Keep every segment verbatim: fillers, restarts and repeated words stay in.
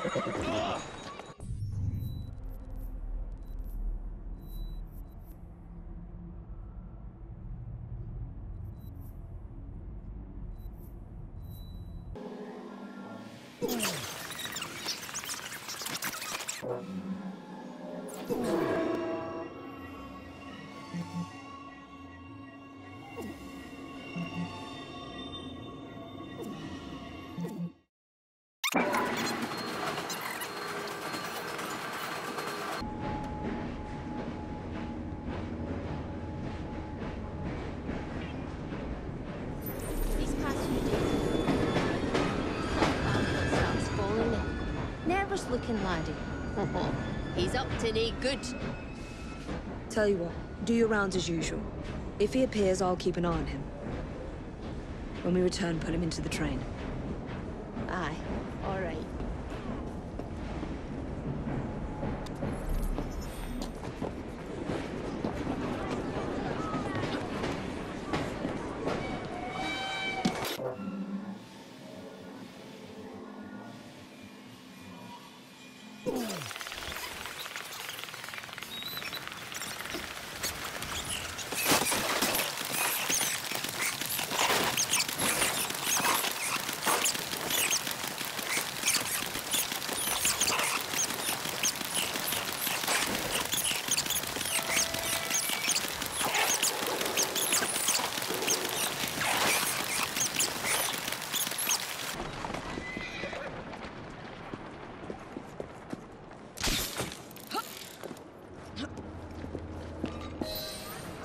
Ugh. Looking laddie. He's up to no good. Tell you what, do your rounds as usual. If he appears, I'll keep an eye on him. When we return, put him into the train. Aye, all right.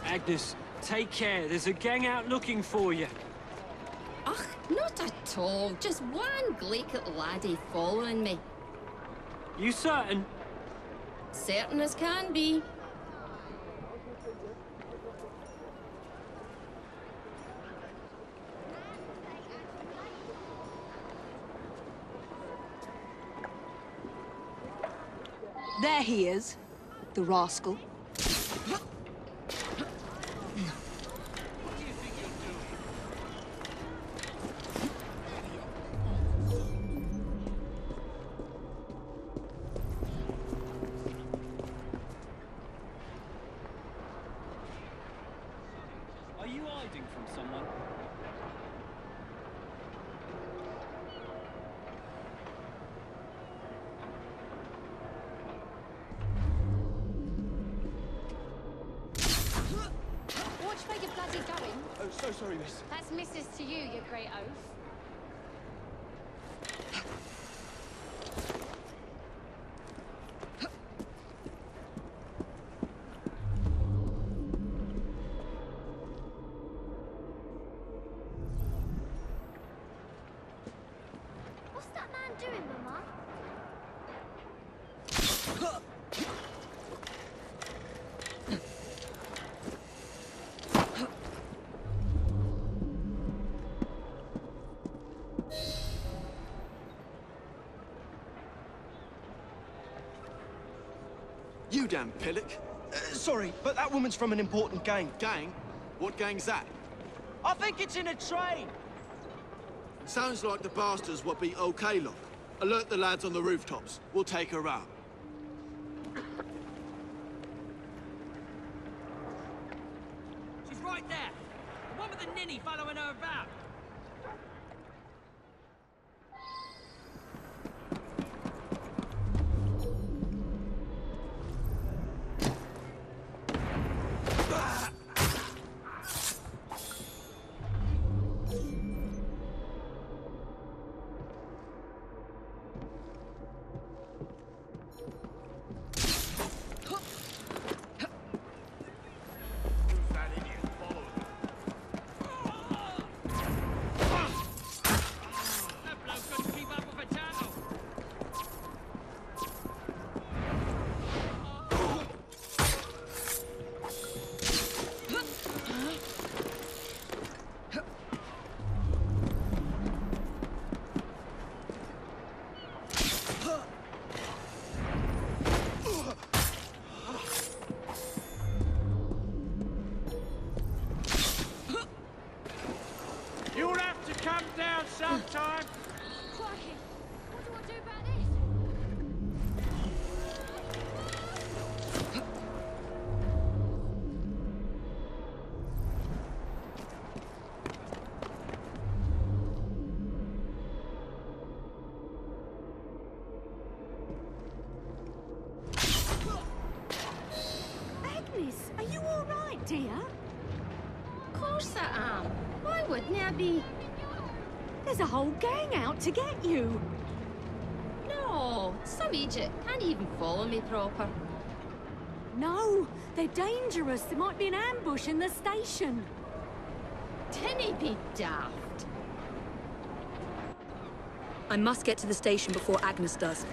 Agnes, take care. There's a gang out looking for you. Ugh, not at all. Just one glaikit laddie following me. You certain? Certain as can be. There he is, the rascal. You damn pillock. Uh, sorry, but that woman's from an important gang. Gang? What gang's that? I think it's in a train. Sounds like the bastards will be okay, Locke. Alert the lads on the rooftops. We'll take her out. She's right there. The one with the ninny following her about. idea? Of course I am. Why wouldn't I be? There's a whole gang out to get you. No, some idiot can't even follow me proper. No, they're dangerous. There might be an ambush in the station. Didn't he be daft? I must get to the station before Agnes does.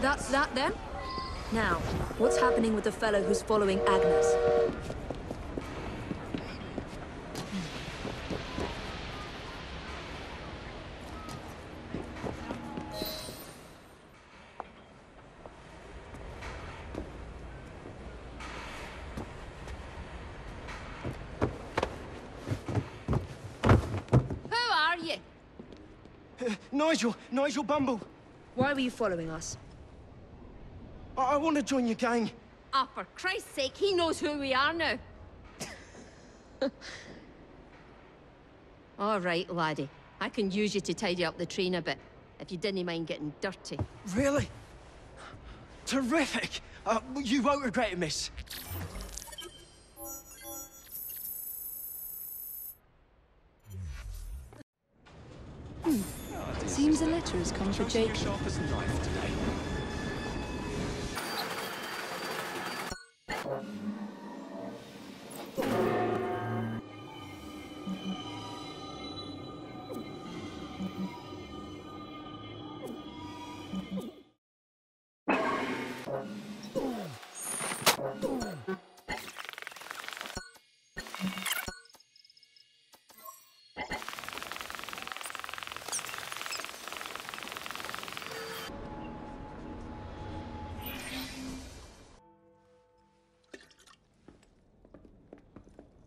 That's that then? Now, what's happening with the fellow who's following Agnes? Who are you? Uh, Nigel! Nigel Bumble! Why were you following us? I want to join your gang. Ah, oh, for Christ's sake, he knows who we are now. All right, laddie. I can use you to tidy up the train a bit, if you didn't mind getting dirty. Really? Terrific! Uh, you won't regret it, miss. Hmm. Oh, seems a letter has come for Jake.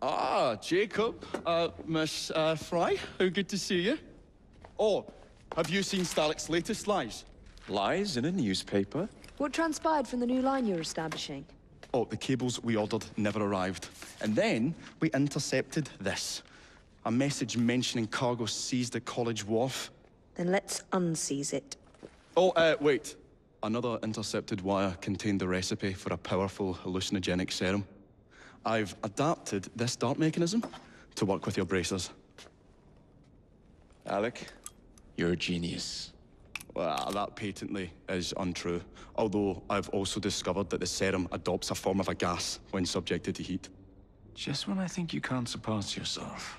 Ah, Jacob, uh, Miss uh, Fry, how good to see you. Oh, have you seen Stalic's latest lies? Lies in a newspaper? What transpired from the new line you're establishing? Oh, the cables we ordered never arrived. And then we intercepted this. A message mentioning cargo seized at College Wharf. Then let's unseize it. Oh, uh, wait. Another intercepted wire contained the recipe for a powerful hallucinogenic serum. I've adapted this dart mechanism to work with your bracers. Alec, you're a genius. Well, that patently is untrue, although I've also discovered that the serum adopts a form of a gas when subjected to heat. Just when I think you can't surpass yourself.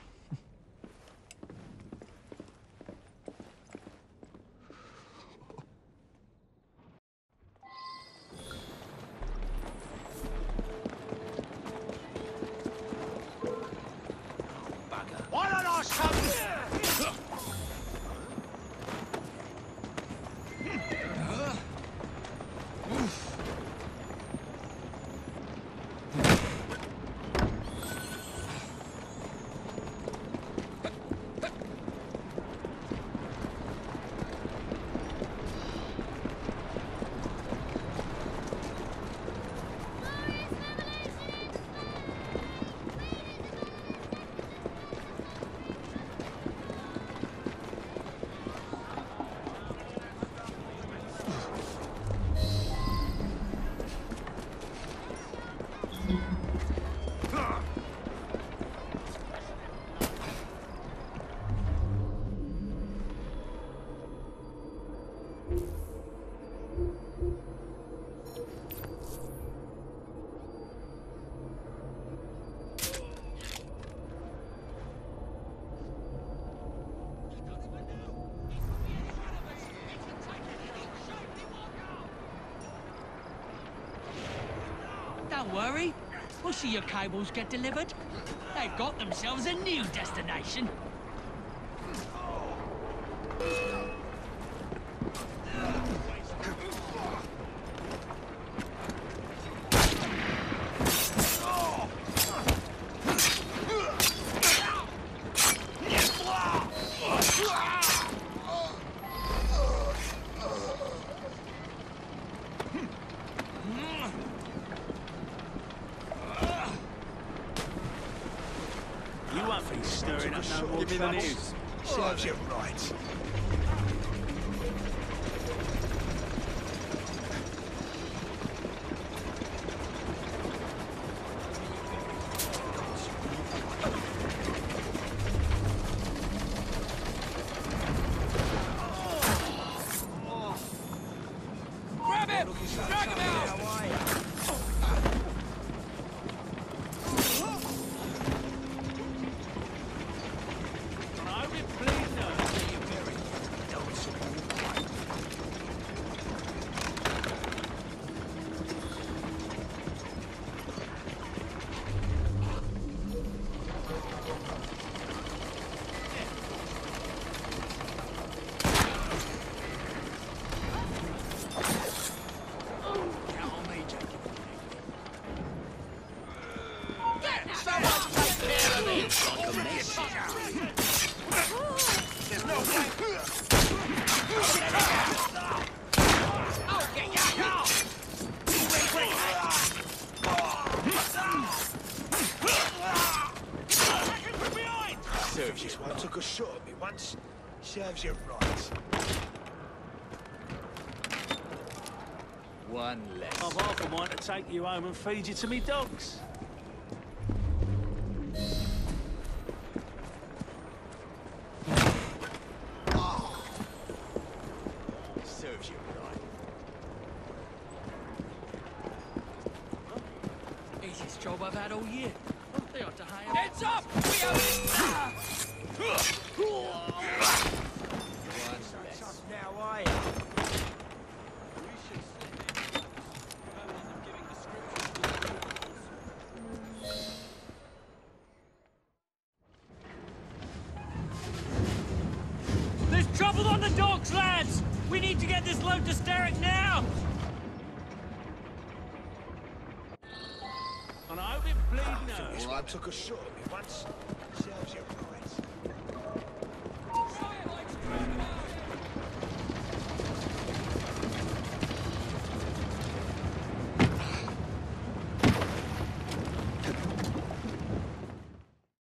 Why don't I stop? worry. We'll see your cables get delivered. They've got themselves a new destination. Serves you right. One less. I've half a mind to take you home and feed you to me dogs. Took a shot at me once. Serves you right.